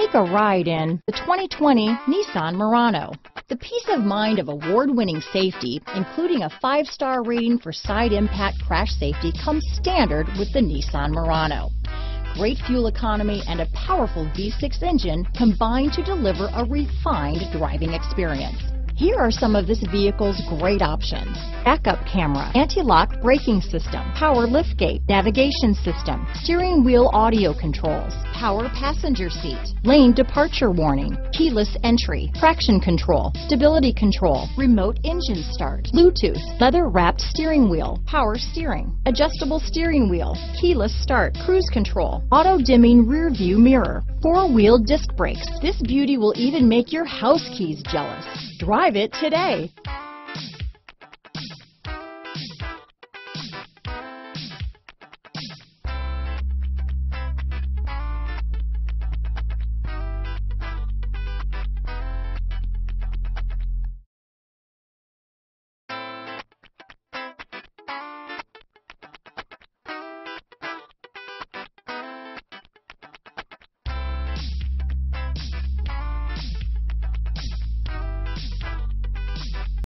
Take a ride in the 2020 Nissan Murano. The peace of mind of award-winning safety, including a 5-star rating for side impact crash safety, comes standard with the Nissan Murano. Great fuel economy and a powerful V6 engine combine to deliver a refined driving experience. Here are some of this vehicle's great options: backup camera, anti-lock braking system, power liftgate, navigation system, steering wheel audio controls, power passenger seat, lane departure warning, keyless entry, traction control, stability control, remote engine start, Bluetooth, leather-wrapped steering wheel, power steering, adjustable steering wheel, keyless start, cruise control, auto-dimming rear view mirror, four-wheel disc brakes. This beauty will even make your house keys jealous. Drive it today.